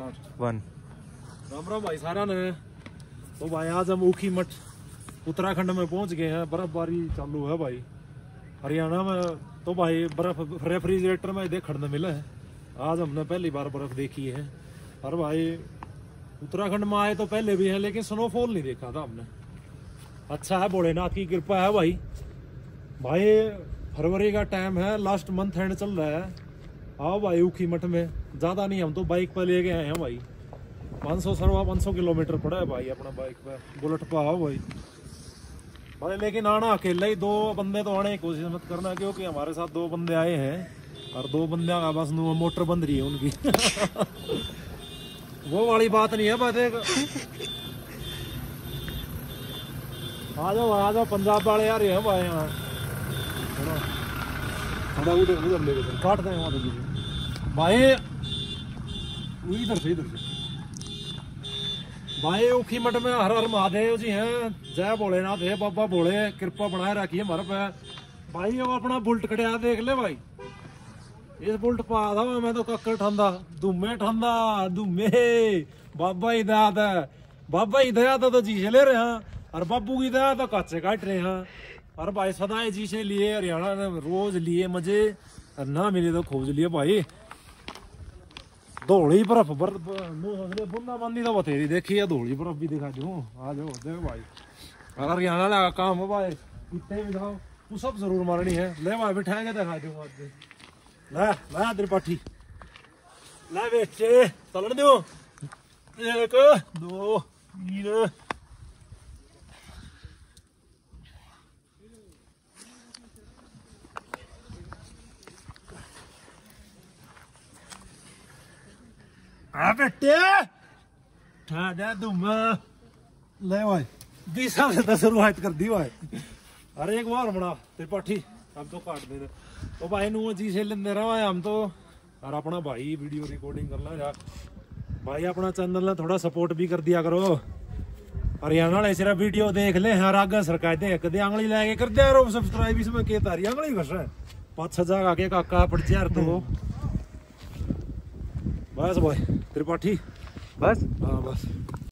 One. Ram Ram भाई सारा ने। तो भाई आज हम ऊखी मठ उत्तराखंड में पहुंच गए हैं। बर्फबारी चालू है भाई हरियाणा में, तो भाई बर्फ रेफ्रिजरेटर में देखने मिला है। आज हमने पहली बार बर्फ देखी है। और भाई उत्तराखंड में आए तो पहले भी है लेकिन स्नोफॉल नहीं देखा था हमने। अच्छा है, भोलेनाथ की कृपा है भाई। भाई फरवरी का टाइम है, लास्ट मंथ एंड चल रहा है। आओ भाई ऊखी मठ में, ज़्यादा नहीं हम तो बाइक पर ले गए हैं भाई। 500 किलोमीटर पड़ा है भाई अपना बाइक पर, बुलेट पर। आओ भाई भाई, लेकिन आना अकेले ही, दो बंदे तो आने की कोशिश मत करना क्योंकि हमारे साथ दो बंदे आए हैं और दो बंदे का बस मोटर बंद रही है उनकी। वो वाली बात नहीं है भाई। देख आ जाओ पंजाब वाले यार हैं भाई। यहाँ काटते हैं वहाँ तक भाई, इधर से भाई। ऊखी मठ में हर हर महादेव जी हैं, जय भोलेनाथ है बाबा भोले, कृपा बनाए रखी है हमारे पे भाई। वो अपना बुलट कटिया देख ले भाई, इस बुलट पर आ था मैं तो कक्कर ठंडा धूमे बाबा ही दया था, बाबा ही दया था तो जीसे ले रहे हैं और बाबू की दया तो काचे काट रहे हैं। और भाई सदाए जीसे लिए हरियाणा ने, रोज लिए मजे और ना मिले तो खोज लिए भाई। धोली बर्फ बुंदाबांदी तो बतेरी देखी है, धोली बर्फ भी दिखा दू। आ जाओ देख भाई, अगर हरियाणा लगा काम हो भाई, कितने भी दिखाओ तू सब जरूर मारनी है। ले भाई बिठाएंगे दिखा दू आज। ला ला त्रिपाठी ला बेटे चलन दो, 1 2 3। आ बेटे ठाडा धुमा ले भाई, 20 से 10 रुपये कर दी भाई। अरे एक बार बना त्रिपाठी हम तो काट दे तो भाई नू जी से लेंदे रहा हम तो। और अपना भाई वीडियो रिकॉर्डिंग कर ला यार भाई, अपना चैनल ने थोड़ा सपोर्ट भी कर दिया करो। हरियाणा वाले सिर्फ वीडियो देख ले हर आगे सरकाए दे कदे आंगली लाके कर दे यार सब्सक्राइब। इसमें के तारी आंगली बस है 5000 आके काका पड़ यार तो बस भाई त्रिपाठी बस। हाँ बस।